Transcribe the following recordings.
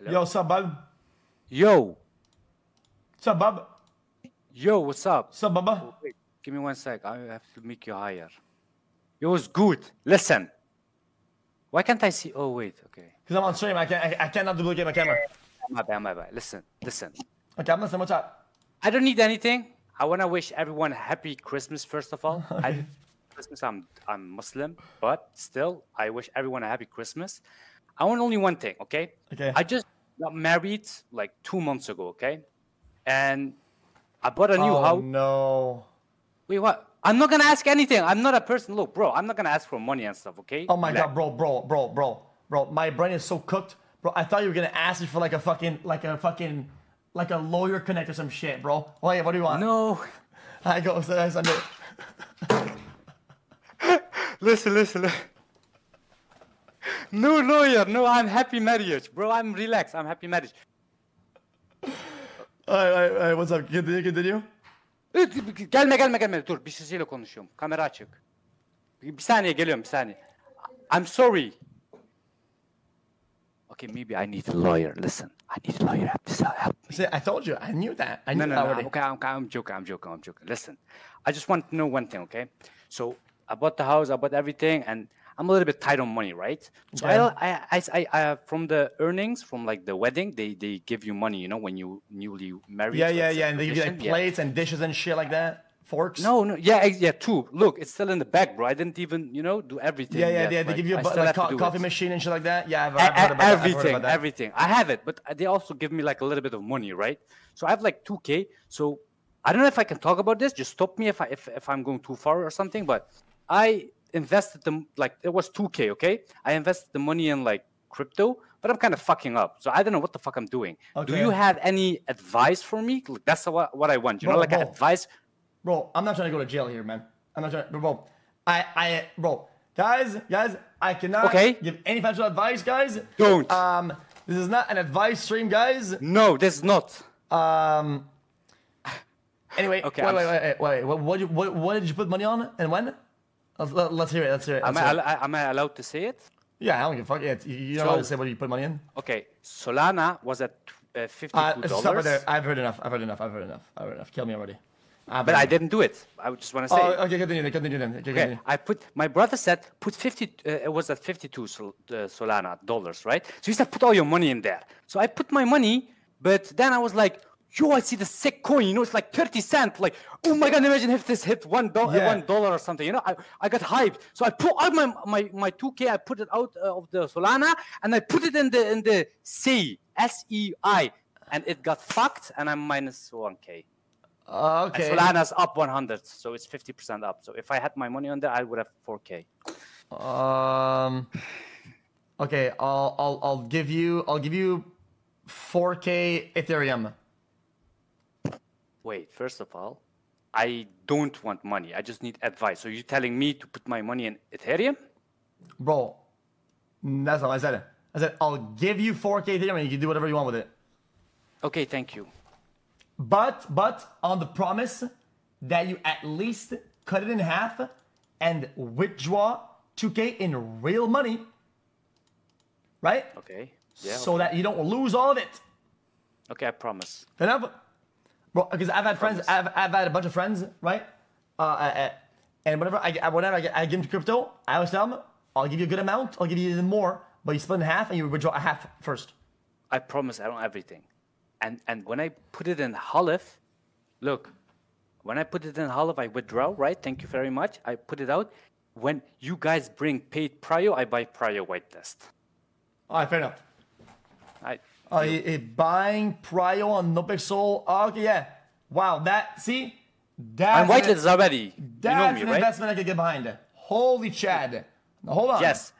Hello? Yo, Sabab. Yo. Sabab. Yo, what's up? Sababa. Oh, wait, give me 1 sec. I have to make you higher. Yo, it's good. Listen. Why can't I see? Oh, wait. Okay. Because I'm on stream. I cannot duplicate my camera. My bad. My bad. Listen. Listen. Okay, I'm listening. What's up? I don't need anything. I want to wish everyone happy Christmas, first of all. I, Christmas, I'm Muslim, but still, I wish everyone a happy Christmas. I want only one thing, okay? Okay. I just got married like 2 months ago, okay? And I bought a new house. No. Wait, what? I'm not going to ask anything. I'm not a person. Look, bro, I'm not going to ask for money and stuff, okay? Oh, my God, bro. My brain is so cooked. Bro, I thought you were going to ask me for like a fucking, like a lawyer connect or some shit, bro. Like, what do you want? No. I go. Listen. No lawyer. No, I'm happy marriage, bro. I'm relaxed. I'm happy marriage. All right. What's up? Continue. Gelme. Dur, bir şeyle konuşuyorum. Kamera açık. Bir saniye geliyorum, bir saniye. I'm sorry. Okay, maybe I need a lawyer. Listen, I need a lawyer. Help me. See, I told you. I knew that. I knew that already. Okay, I'm joking. Listen, I just want to know one thing, okay? So I bought the house, I bought everything, and I'm a little bit tight on money, right? So I from the earnings from like the wedding, they give you money, you know, when you newly married. Yeah, and they give you like plates and dishes and shit like that. Forks? No. Yeah, too. Look, it's still in the bag, bro. I didn't even, you know, do everything. Yeah. They give you a like, coffee machine and shit like that. Yeah, I've heard about everything. I have it, but they also give me like a little bit of money, right? So I have like 2K. So I don't know if I can talk about this. Just stop me if I'm going too far or something. But I invested them like it was 2K, okay? I invested the money in like crypto, but I'm kind of fucking up. So I don't know what the fuck I'm doing. Okay. Do you have any advice for me? Look, that's what I want. You know, like advice. Bro, I'm not trying to go to jail here, man. I'm not trying to, bro. Guys, I cannot give any financial advice, guys. Don't. This is not an advice stream, guys. No, this is not. Anyway, okay. Wait. What did you put money on and when? Let's hear it. Am I allowed to say it? Yeah, I don't give a fuck. Yeah, you don't allowed to say what you put money in. Okay, Solana was at $52. Stop right there. I've heard enough. Kill me already. But I didn't do it. I just want to say. Okay, continue then. Okay, my brother said put 50. It was at 52 Solana dollars, right? So he said put all your money in there. So I put my money, but then I was like, yo, I see the sick coin. You know, it's like 30 cents. Like, oh my God, imagine if this hit $1, $1 or something. You know, I got hyped. So I put out my 2K. I put it out of the Solana and I put it in the SEI, and it got fucked, and I'm minus 1K. Okay. And Solana's up 100, so it's 50% up. So if I had my money on there, I would have 4K. Okay, I'll give you 4K Ethereum. Wait, first of all, I don't want money. I just need advice. So you're telling me to put my money in Ethereum? Bro, that's all I said. I said I'll give you 4K Ethereum, and you can do whatever you want with it. Okay, thank you. But on the promise that you at least cut it in half and withdraw 2K in real money, right? Okay. Yeah. So that you don't lose all of it. Okay, I promise. Bro, because I've had friends, I've had a bunch of friends, right? And whenever I give them to crypto, I always tell them, I'll give you a good amount, I'll give you even more, but you split in half and you withdraw a half first. I promise I don't have everything. And when I put it in Halif, look, I withdraw, right? Thank you very much. I put it out. When you guys bring paid Prio, I buy Prio white test. All right, fair enough. Buying Prio on Nopixel. Okay, yeah. Wow, I'm white test already. That's you know me, right? Investment I could get behind. Holy Chad. Now, hold on. Yes.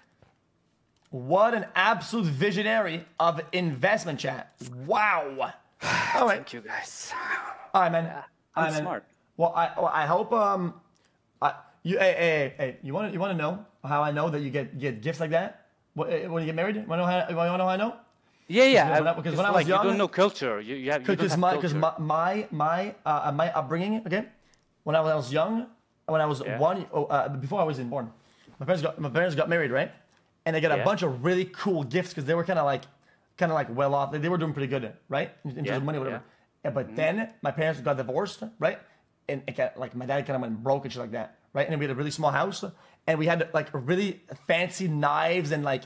What an absolute visionary of investment, chat. Wow. All right. Thank you, guys. All right, man. Yeah, I'm smart. Well, I hope you want to know how I know that you get gifts like that when you get married? You want to know how I know? Yeah. Because when I was like, young, you don't know culture. Because my upbringing. Okay. When I was young, when I was before I was even born, my parents got married, right? And they got a bunch of really cool gifts because they were kind of like kind of like well off. They were doing pretty good, right? In terms of money, whatever. Yeah, but then my parents got divorced, right? And it got, like, my dad kind of went broke and shit like that, right? And we had a really small house, and we had like really fancy knives and like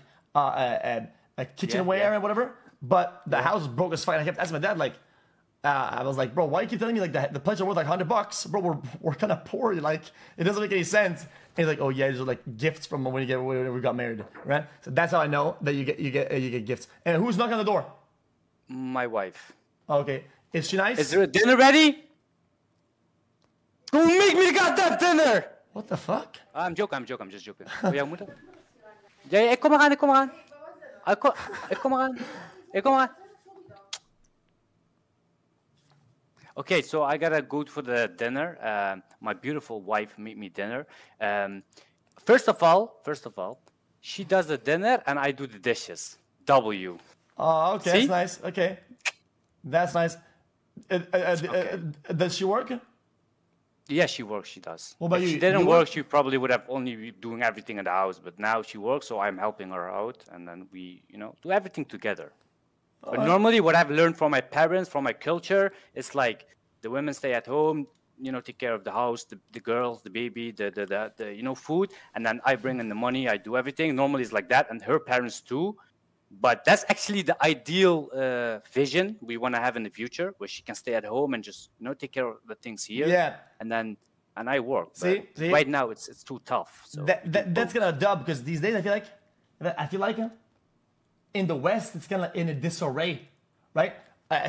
kitchenware and whatever. But the house broke as fuck. I kept asking my dad, like, I was like, bro, why you keep telling me like the pledge are worth like $100, bro? We're kind of poor. Like, it doesn't make any sense. And he's like, oh yeah, these are like gifts from when we got married, right? So that's how I know that you get gifts. And who's knocking on the door? My wife. Okay, is she nice? Is there a dinner ready? Go make me goddamn dinner! What the fuck? I'm joking. I'm just joking. Yeah, come on. Come on. Okay, so I gotta go for the dinner. My beautiful wife made me dinner. First of all, she does the dinner and I do the dishes. Oh, okay, see? That's nice. Okay, that's nice. Does she work? Yeah, she works. She does. Well, but if she didn't work, she probably would have only been doing everything in the house. But now she works, so I'm helping her out, and then we, you know, do everything together. But normally what I've learned from my parents, from my culture, it's like the women stay at home, you know, take care of the house, the girls, the baby, the you know, food. And then I bring in the money. I do everything. Normally it's like that. And her parents too. But that's actually the ideal vision we want to have in the future, where she can stay at home and just, you know, take care of the things here. Yeah. And I work. See? Right now it's too tough. So that's going to dub, because these days I feel like in the West, it's kind of in a disarray, right?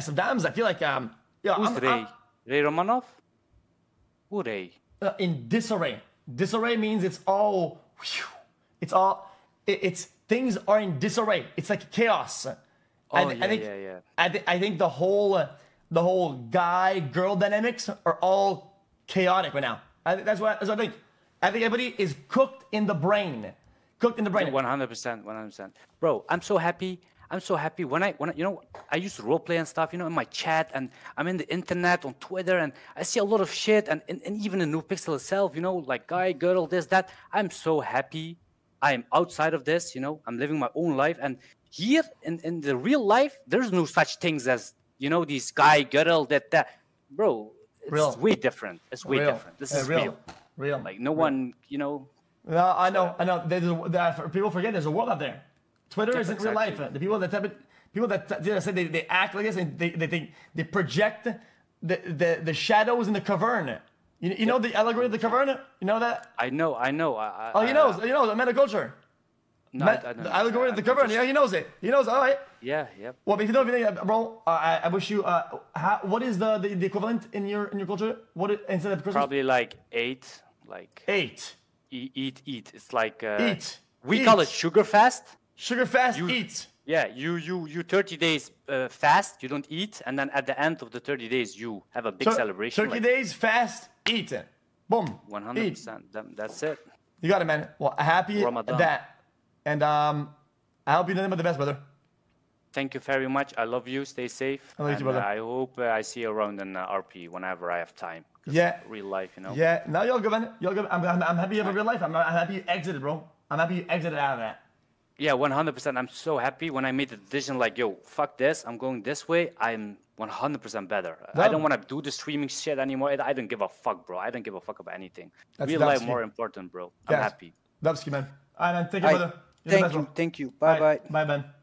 Sometimes I feel like, yeah, who's Ray? Ray Romanov? Who Ray? In disarray. Disarray means things are in disarray. It's like chaos. Oh, I think. I think the whole guy-girl dynamics are all chaotic right now. That's what I think. I think everybody is cooked in the brain. 100%. Bro, I'm so happy when I you know, I used to role play and stuff, you know, in my chat, and I'm in the internet on Twitter, and I see a lot of shit, and even in Nopixel itself, you know, like guy, girl, this, that. I'm so happy I'm outside of this, you know, I'm living my own life. And here in the real life, there's no such things as, you know, these guy, girl, that. Bro, it's real. Way different. This is real. Like no one, you know. No, I know. People forget there's a world out there. Twitter isn't real life. The people that say they act like this, and they project the shadows in the cavern. You know the allegory of the cavern. You know that? I know. He knows. I'm metaculture. No, I don't know. The allegory of the cavern. Yeah, he knows it. He knows. All right. Yeah. Yep. Well, but if you don't think, bro, I wish you. What is the equivalent in your culture? What instead of Christmas? Probably like eight. Eat. It's like we call it sugar fast. Sugar fast. Eat. Yeah, you 30 days fast. You don't eat, and then at the end of the 30 days, you have a big celebration. 30 days fast. Eat. Boom. 100%. That's it. You got it, man. Well, happy Ramadan. That, and I hope you deliver the best, brother. Thank you very much. I love you. Stay safe. I love you, brother. I hope I see you around in RP whenever I have time. Yeah. Real life, you know. Yeah. No, you're good, man. You're good. I'm happy you have a real life. I'm happy you exited, bro. I'm happy you exited out of that. Yeah, 100%. I'm so happy when I made the decision, like, yo, fuck this. I'm going this way. I'm 100% better. No. I don't want to do the streaming shit anymore. I don't give a fuck, bro. I don't give a fuck about anything. Real life more important, bro. I'm happy. Dubsky, man. All right, man. Thank you, brother. Thank you. Bye-bye. Bye, man.